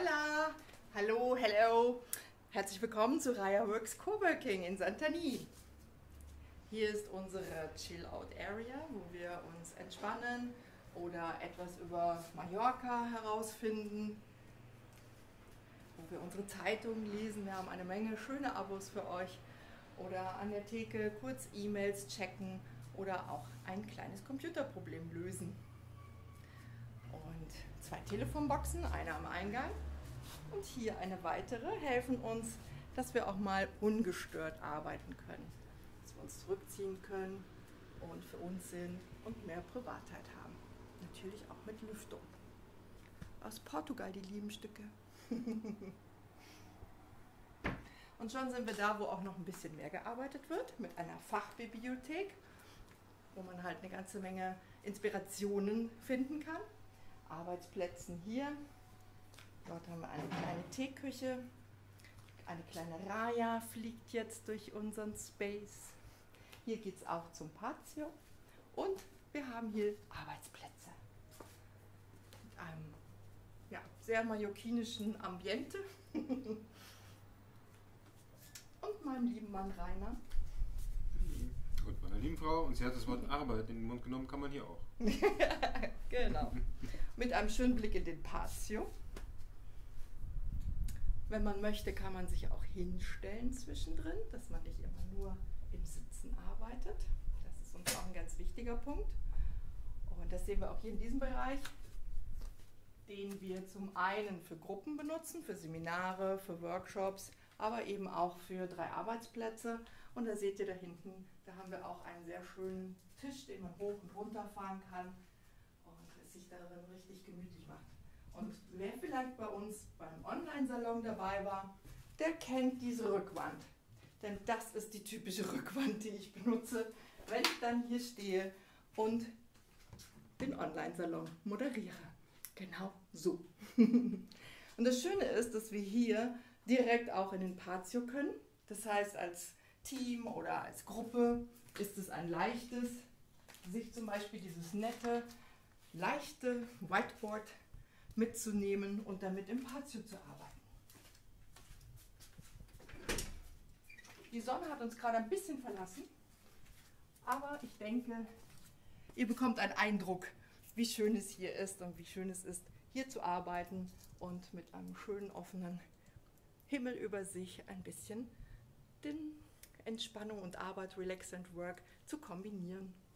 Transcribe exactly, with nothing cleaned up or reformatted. Hola! Hallo, hello! Herzlich willkommen zu Rayaworx Coworking in Santanyí. Hier ist unsere Chill-Out-Area, wo wir uns entspannen oder etwas über Mallorca herausfinden, wo wir unsere Zeitung lesen. Wir haben eine Menge schöne Abos für euch. Oder an der Theke kurz E-Mails checken oder auch ein kleines Computerproblem lösen. Und zwei Telefonboxen, eine am Eingang. Und hier eine weitere, helfen uns, dass wir auch mal ungestört arbeiten können, dass wir uns zurückziehen können und für uns sind und mehr Privatheit haben. Natürlich auch mit Lüftung. Aus Portugal die lieben Stücke. Und schon sind wir da, wo auch noch ein bisschen mehr gearbeitet wird, mit einer Fachbibliothek, wo man halt eine ganze Menge Inspirationen finden kann. Arbeitsplätzen hier. Dort haben wir eine kleine Teeküche, eine kleine Raya fliegt jetzt durch unseren Space. Hier geht es auch zum Patio und wir haben hier Arbeitsplätze mit einem ja, sehr mallorquinischen Ambiente und meinem lieben Mann Rainer. Und meiner lieben Frau, und sie hat das Wort Arbeit in den Mund genommen, kann man hier auch. Genau, mit einem schönen Blick in den Patio. Wenn man möchte, kann man sich auch hinstellen zwischendrin, dass man nicht immer nur im Sitzen arbeitet. Das ist uns auch ein ganz wichtiger Punkt. Und das sehen wir auch hier in diesem Bereich, den wir zum einen für Gruppen benutzen, für Seminare, für Workshops, aber eben auch für drei Arbeitsplätze. Und da seht ihr da hinten, da haben wir auch einen sehr schönen Tisch, den man hoch und runter fahren kann und es sich darin richtig gemütlich macht. Und wer vielleicht bei uns beim Online-Salon dabei war, der kennt diese Rückwand. Denn das ist die typische Rückwand, die ich benutze, wenn ich dann hier stehe und den Online-Salon moderiere. Genau so. Und das Schöne ist, dass wir hier direkt auch in den Patio können. Das heißt, als Team oder als Gruppe ist es ein leichtes, sich zum Beispiel dieses nette, leichte Whiteboard mitzunehmen und damit im Patio zu arbeiten. Die Sonne hat uns gerade ein bisschen verlassen, aber ich denke, ihr bekommt einen Eindruck, wie schön es hier ist und wie schön es ist, hier zu arbeiten und mit einem schönen offenen Himmel über sich ein bisschen den Entspannung und Arbeit, Relax and Work, zu kombinieren.